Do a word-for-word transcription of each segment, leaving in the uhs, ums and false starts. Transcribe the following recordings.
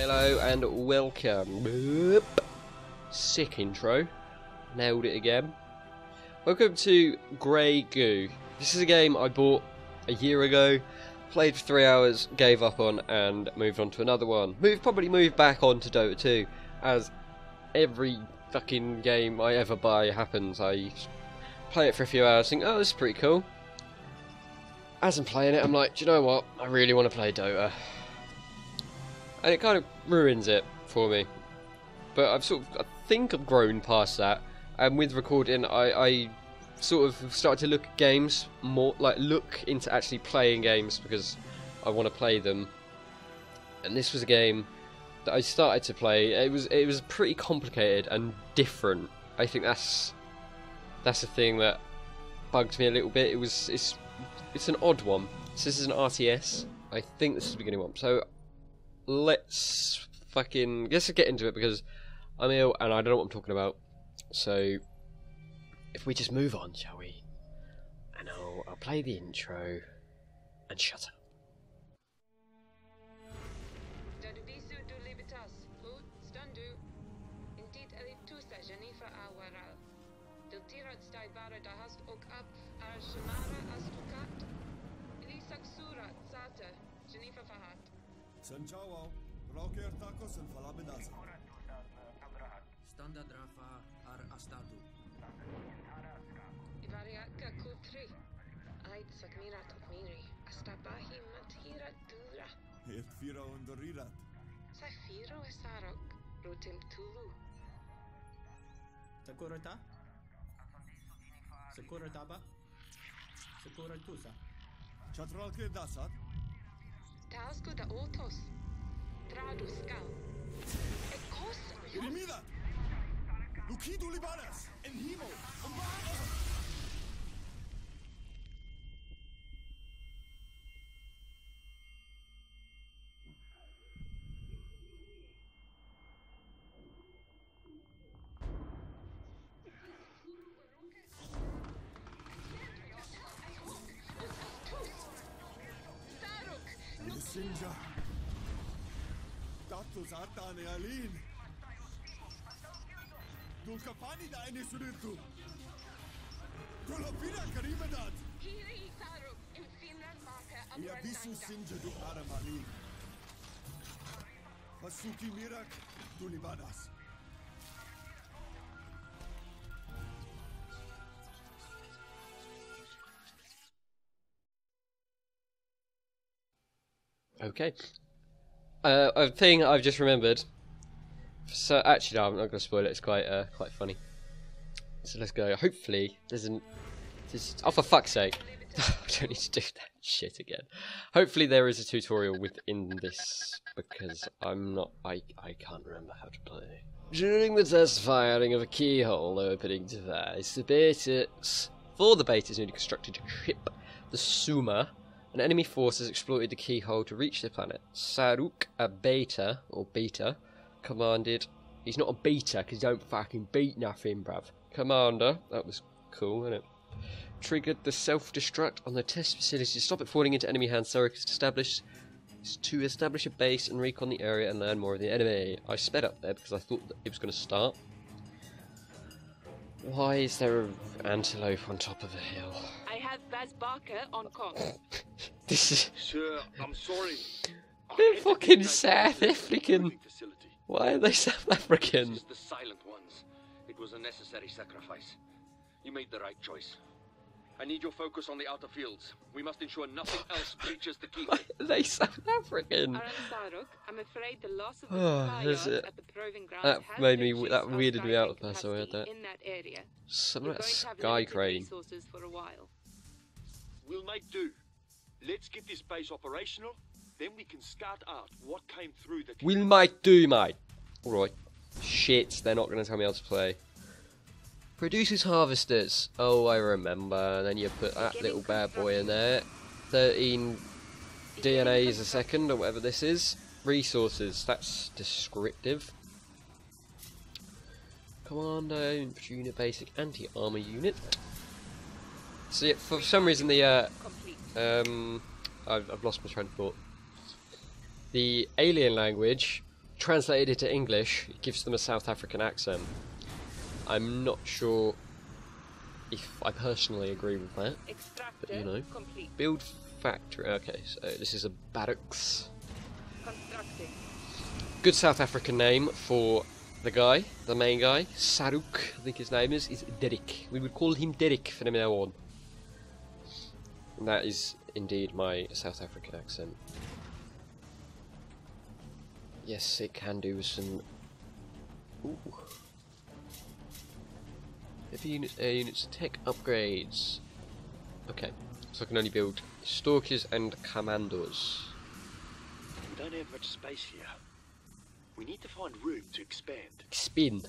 Hello and welcome. Boop. Sick intro. Nailed it again. Welcome to Grey Goo. This is a game I bought a year ago, played for three hours, gave up on, and moved on to another one. Moved, probably moved back on to Dota two, as every fucking game I ever buy happens. I play it for a few hours, think, oh, this is pretty cool. As I'm playing it, I'm like, do you know what? I really want to play Dota. And it kind of ruins it for me. But I've sort of, I think I've grown past that. And with recording, I, I sort of started to look at games more, like look into actually playing games because I want to play them. And this was a game that I started to play. It was it was pretty complicated and different. I think that's that's the thing that bugged me a little bit. It was it's it's an odd one. So this is an R T S. I think this is the beginning one. So. Let's fucking let's get into it because I'm ill and I don't know what I'm talking about. So if we just move on, shall we? And I'll I'll play the intro and shut up. Sinja, Datus Atane Alin, Dulcapani Dine Suritu, Dulapira Karibadat, Hiri Saruk in Finland Marker, and Yabisu Sinja to Aramali, Pasuki Mirak Dulibadas. Okay. Uh, a thing I've just remembered. So actually, no, I'm not going to spoil it. It's quite, uh, quite funny. So let's go. Hopefully, there's an. There's, oh, for fuck's sake! I don't need to do that shit again. Hopefully, there is a tutorial within this because I'm not. I I can't remember how to play. During the test firing of a keyhole opening device, the betas for the beta's newly constructed ship, the Suma. An enemy force has exploited the keyhole to reach the planet. Saruk, a beta, or beta, commanded... He's not a beta, because he don't fucking beat nothing, bruv. Commander, that was cool, wasn't it? Triggered the self-destruct on the test facility to stop it falling into enemy hands. Saruk is established to establish a base and recon the area and learn more of the enemy. I sped up there because I thought that it was going to start. Why is there an antelope on top of a hill? I have Baz Barker on call. This is... Sir, I'm sorry. They're I fucking South African. Why are they South African? This is the silent ones. It was a necessary sacrifice. You made the right choice. I need your focus on the outer fields. We must ensure nothing else breaches the key. Why are they South African? I'm afraid the loss of the oh, is it? At the proving ground that has made me that weirded me out. That's I heard that. that Some of that sky crane. For a while. We'll make do. Let's get this base operational, then we can start out what came through the... We'll make do, mate. Alright. Shit, they're not going to tell me how to play. Produces harvesters. Oh, I remember. And then you put that little bad boy in there. thirteen D N A's a second, or whatever this is. Resources. That's descriptive. Commando, infantry unit, basic anti-armor unit. So yeah, for some reason the uh, um, I've, I've lost my train of thought. The alien language translated it to English, it gives them a South African accent. I'm not sure if I personally agree with that, but you know. Complete. Build factory, okay, so this is a barracks. Good South African name for the guy, the main guy, Saruk, I think his name is, is Derrick. We would call him Derrick from now on. And that is indeed my South African accent. Yes, it can do with some... Ooh. If units, air units, tech upgrades. Okay, so I can only build stalkers and commanders. We don't have much space here. We need to find room to expand. Spin.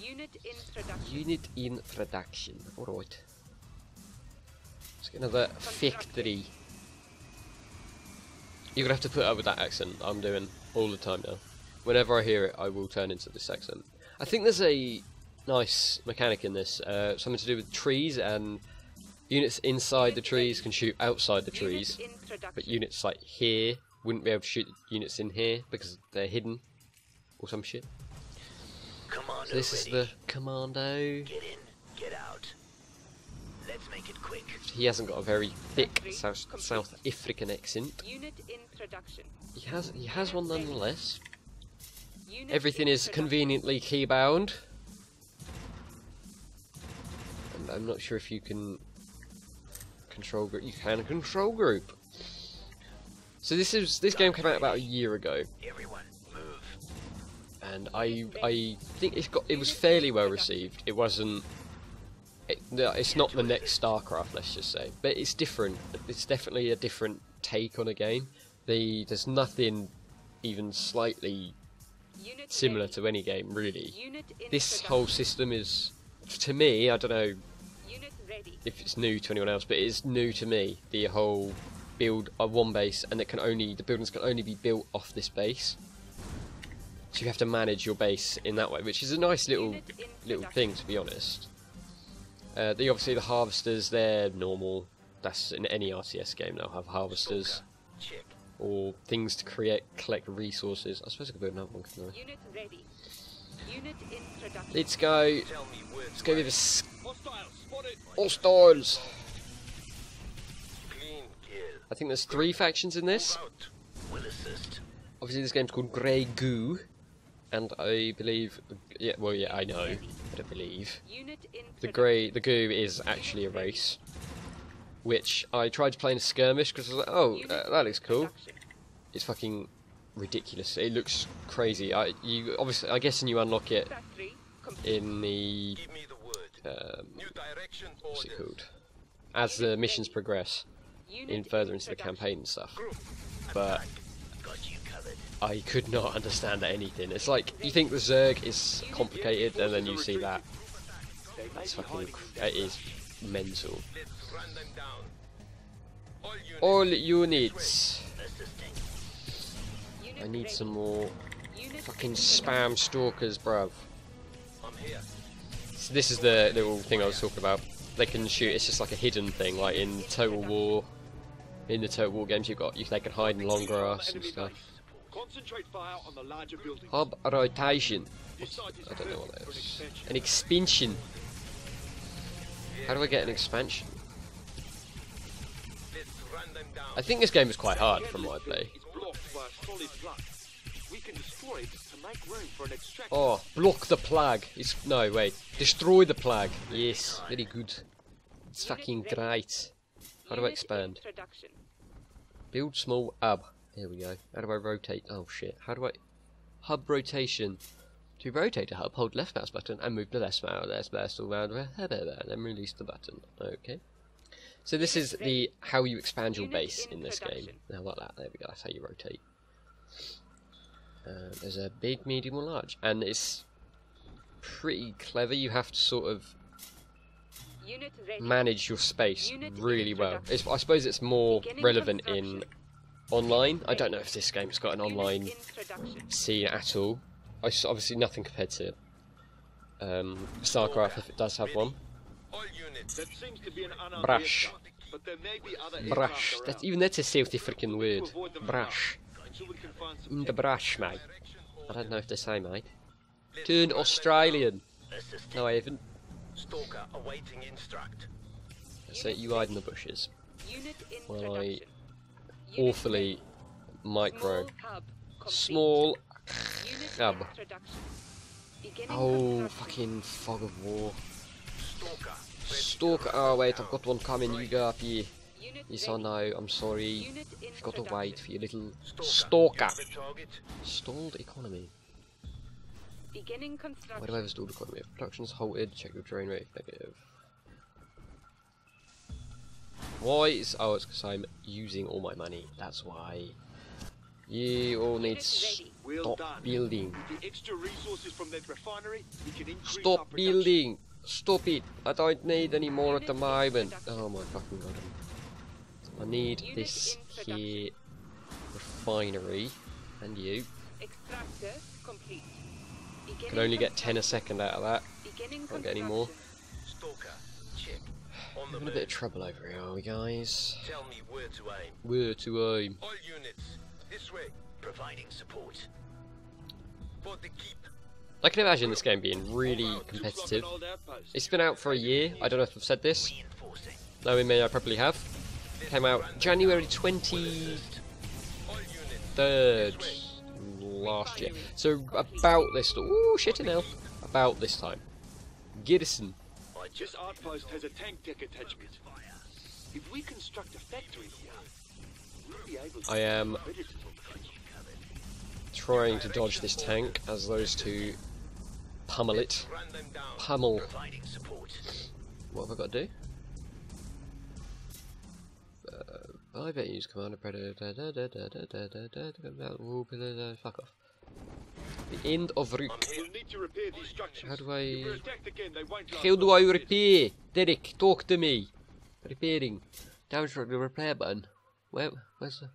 Unit in production. Unit in production. Alright. Let's get another factory. You're gonna have to put up with that accent I'm doing all the time now. Whenever I hear it, I will turn into this accent. I think there's a nice mechanic in this, uh, something to do with trees, and units inside the trees can shoot outside the trees, but units like here wouldn't be able to shoot units in here because they're hidden or some shit. So this is the commando. Get in, get out. Let's make it quick. He hasn't got a very thick South, South African accent. Unit in production. He has he has one nonetheless. Unit Everything is conveniently keybound. And I'm not sure if you can control group. You can control group. So this is this game came out about a year ago. Everyone move. And I I think it's got it was fairly well received. It wasn't. It, no, it's not the next Starcraft, let's just say, but it's different. It's definitely a different take on a game. The there's nothing even slightly similar to any game, really. This whole system is, to me, I don't know if it's new to anyone else, but it's new to me. The whole build a one base, and it can only the buildings can only be built off this base. So you have to manage your base in that way, which is a nice little little thing, to be honest. Uh, the, obviously the harvesters, they're normal, that's in any R T S game they'll have harvesters, or things to create, collect resources. I suppose I could build another one, couldn't I? Unit ready. Unit in let's go, let's go with a... Hostiles! I think there's three factions in this. Obviously this game's called Grey Goo, and I believe, yeah, well yeah, I know. I don't believe. The grey, the goo is actually a race, which I tried to play in a skirmish because I was like, oh, uh, that looks cool. It's fucking ridiculous. It looks crazy. I, you obviously, I guess, and you unlock it in the um, what's it called? As the missions progress, in further into the campaign and stuff. But I could not understand anything. It's like, you think the Zerg is complicated, and then you see that. That's fucking... That is mental. All units! I need some more fucking spam stalkers, bruv. So this is the little thing I was talking about. They can shoot, it's just like a hidden thing, like in Total War. In the Total War games, you've got, they can hide in long grass and stuff. Concentrate fire on the larger building. Hub rotation. I don't know what that is. An expansion. How do I get an expansion? I think this game is quite hard from what I play. Oh, block the plague. It's no wait. Destroy the plague. Yes, very good. It's fucking great. How do I expand? Build small hub. Here we go. How do I rotate? Oh shit. How do I... Hub rotation. To rotate a hub, hold left mouse button and move the left mouse, left mouse all around, and then release the button. Okay. So this is the how you expand your base in this game. Now like that. There we go. That's how you rotate. Uh, there's a big, medium or large. And it's pretty clever. You have to sort of manage your space really well. It's, I suppose it's more relevant in... online. I don't know if this game's got an online scene at all. It's obviously nothing compared to um, Starcraft, if it does have one. Brash. Brash. That, even that's a South African word. Brash. until we can find some the brash, mate. I don't know if they say, mate. Turn Australian. No, I haven't. Stalker awaiting instruct. That's it, you hide in the bushes. Well, I awfully micro. Small cub. Oh, fucking fog of war. Stalker. Oh, wait, I've got one coming. You go up here. Yes, I know. I'm sorry. You've got to wait for your little stalker. Stalled economy. Why do I have a stalled economy? Production's halted. Check your drain rate. Negative. Why is. Oh, it's because I'm using all my money. That's why. You all need to stop building. Stop building! Stop it! I don't need any more at the moment. Oh my fucking god. I need this here refinery and you. Can only get ten a second out of that. Can't get any more. Having a bit of trouble over here, are we, guys? Tell me where to aim. Where to aim? All units, this way, providing support. For the keep. I can imagine this game being really competitive. It's been out for a year. I don't know if I've said this. Knowing me, I probably have. Came out January twenty-third last year. So about this. Ooh, shit in hell. About this time. Garrison. This outpost has a tank deck attachment. If we construct a factory here, we'll be able to I am trying to dodge this tank as those two pummel it. Pummel. What have I got to do? Uh, I bet you use Command and Conquer. Fuck off. The end of Rook. How do I... How do I repair? Derrick, talk to me. Repairing. Down on the repair button. Where, where's the...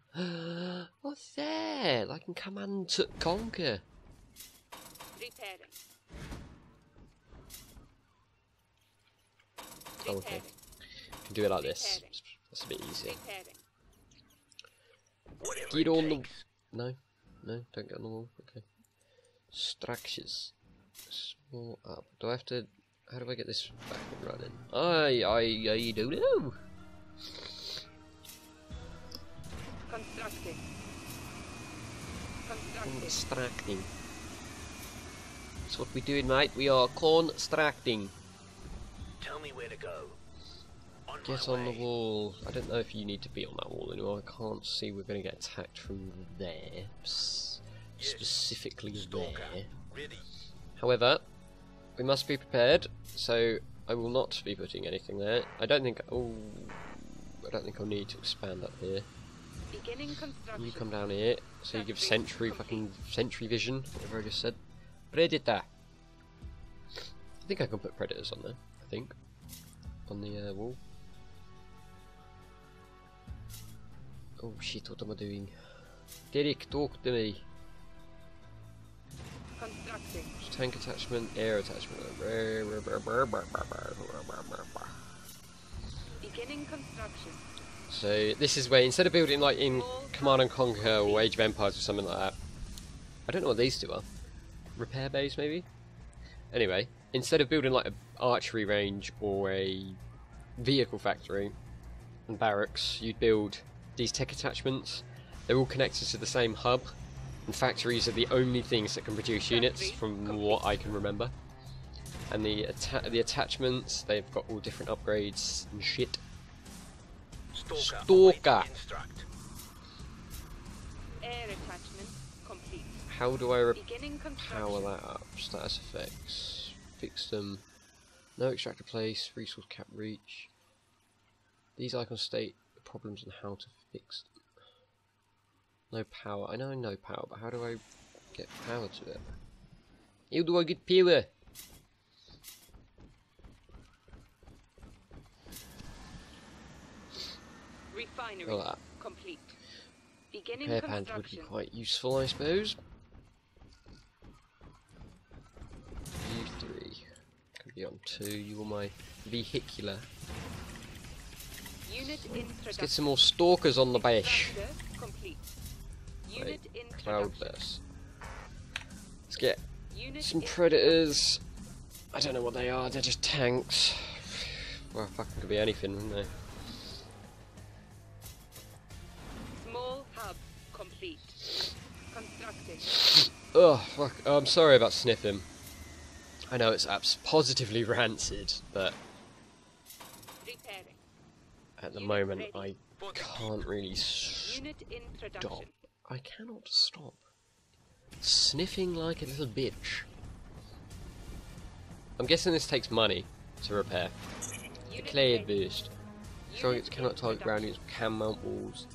What's that? I can Command to Conquer. Repairing. Oh, okay. I can do it like this. That's a bit easier. Get on the... No, no, don't get on the wall. Okay. Structures. Small up. Do I have to... How do I get this back and running? I, I, I don't know. Constructing. Constructing. Constructing. That's what we're doing, mate. We are constructing. Tell me where to go. On get on way. The wall. I don't know if you need to be on that wall anymore. I can't see we're going to get attacked from there. Psst. Specifically there. However, we must be prepared, so I will not be putting anything there. I don't think oh I don't think I'll need to expand up here. You come down here, so you give sentry fucking sentry vision, whatever I just said. Predator. I think I can put predators on there, I think. On the uh, wall. Oh shit, what am I doing? Derrick, talk to me. Tank attachment, air attachment. Beginning construction. So this is where instead of building like in Command and Conquer or Age of Empires or something like that, I don't know what these two are. Repair base maybe. Anyway, instead of building like an archery range or a vehicle factory and barracks, you'd build these tech attachments. They're all connected to the same hub. And factories are the only things that can produce units, from what I can remember. And the atta the attachments, they've got all different upgrades and shit. Stalker. Stalker. Air attachment complete. How do I repower that up? Status effects. Fix them. No extractor place. Resource cap reach. These icons state the problems and how to fix them. No power. I know no power, but how do I get power to it? How do I get power? Refinery like that. Complete. Beginning repair pans would be quite useful, I suppose. You three could be on two. You are my vehicular. Unit in production. Let's get some more stalkers on the bash. like cloud burst. Let's get some predators. I don't know what they are, they're just tanks. Well, fucking could be anything, wouldn't they? Small hub complete. Constructed. Oh, fuck. Oh, I'm sorry about sniffing. I know it's abs positively rancid, but at the moment I can't really stop. I cannot stop sniffing like a little bitch. I'm guessing this takes money to repair. Declared boost. Targets cannot target ground units, can mount walls,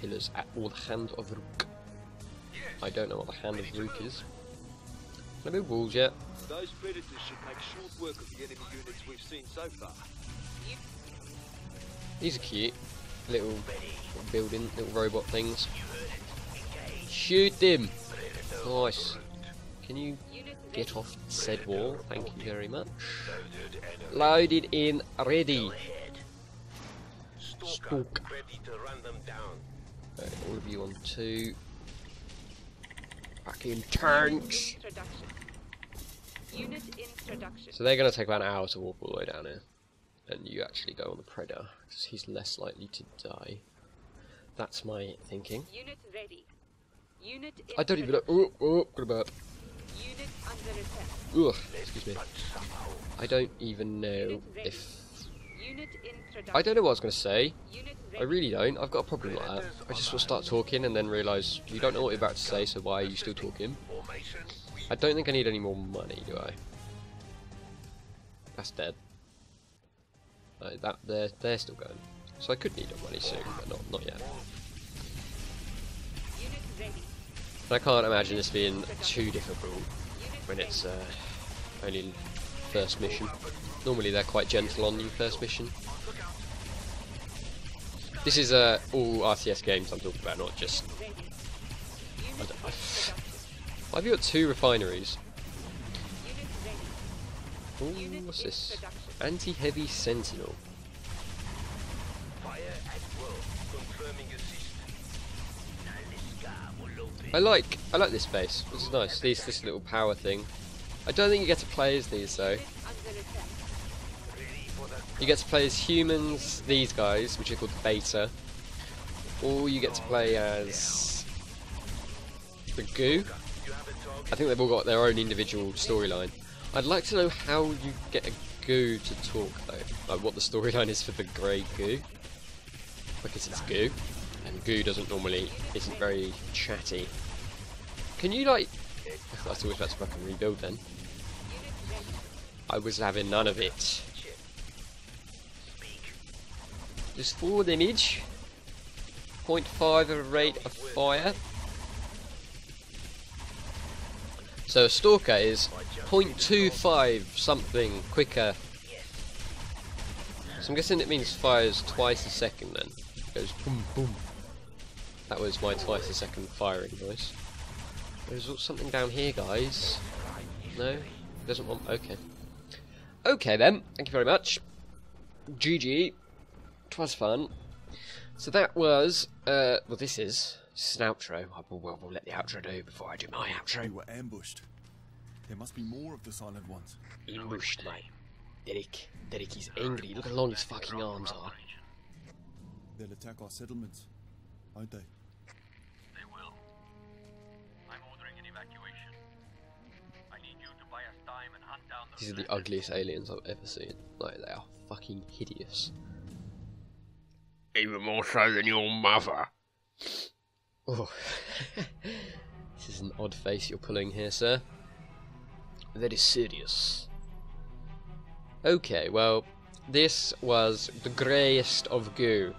pillars, at all the hand of Rook. I don't know what the hand of Rook is. Can I build walls yet? Those predators should make short work of the enemy units we've seen so far. These are cute. Little building, little robot things. Shoot them! Nice. Can you get off said wall? Thank you very much. Loaded in, ready. Stalk. Alright, all of you on two. Fucking tanks! Unit introduction. So they're going to take about an hour to walk all the way down here. And you actually go on the predator, because he's less likely to die. That's my thinking. Unit ready. Unit I don't even know. Oh, oh, good about. Unit under attack. Ugh, excuse me. I don't even know if. Unit I don't know what I was going to say. I really don't. I've got a problem like that. I just will start talking and then realise you don't know what you're about to say, so why are you still talking? I don't think I need any more money, do I? That's dead. Uh, that they're they're still going. So I could need more money soon, but not not yet. And I can't imagine this being too difficult when it's uh, only first mission. Normally they're quite gentle on you first mission. This is uh, all R T S games I'm talking about, not just. I don't know. Why have you got two refineries? Ooh, what's this? Anti-heavy sentinel. I like, I like this base. This is nice. These, this little power thing. I don't think you get to play as these though. You get to play as humans, these guys, which are called beta, or you get to play as the goo. I think they've all got their own individual storyline. I'd like to know how you get a goo to talk though, like what the storyline is for the grey goo, because it's goo, and goo doesn't normally, isn't very chatty. Can you like, I was always about to fucking rebuild then. I was having none of it. Just forward image, zero point five of a rate of fire. So a stalker is zero point two five something quicker. So I'm guessing it means fires twice a second then. It goes boom boom. That was my twice a second firing noise. There's something down here, guys. No? Doesn't want. Okay. Okay then. Thank you very much. G G. 'Twas fun. So that was. Uh, well, this is. This is an outro. I will, well, we'll let the outro do before I do my outro. We were ambushed. There must be more of the silent ones. Ambushed, mate. Derrick. Derrick is angry. Look how long his fucking arms are. They'll attack our settlements, won't they? They will. I'm ordering an evacuation. I need you to buy us time and hunt down those. These are the ugliest aliens I've ever seen. Like, they are fucking hideous. Even more so than your mother. Oh, this is an odd face you're pulling here, sir. That is serious. Okay, well, this was the greyest of goo.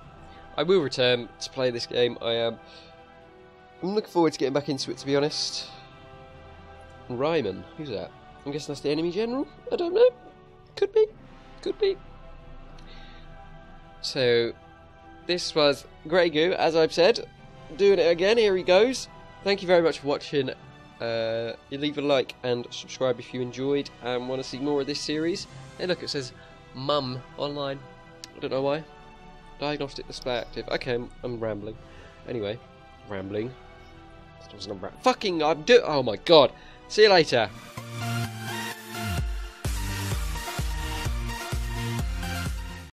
I will return to play this game. I am. Um, I'm looking forward to getting back into it, to be honest. Ryman, who's that? I'm guessing that's the enemy general. I don't know. Could be. Could be. So, this was Grey Goo, as I've said. Doing it again, here he goes. Thank you very much for watching. Uh, leave a like and subscribe if you enjoyed and want to see more of this series. Hey, look, it says Mum Online. I don't know why. Diagnostic perspective. Okay, I'm, I'm rambling. Anyway, rambling. That was number. Fucking I'm do. Oh my god. See you later.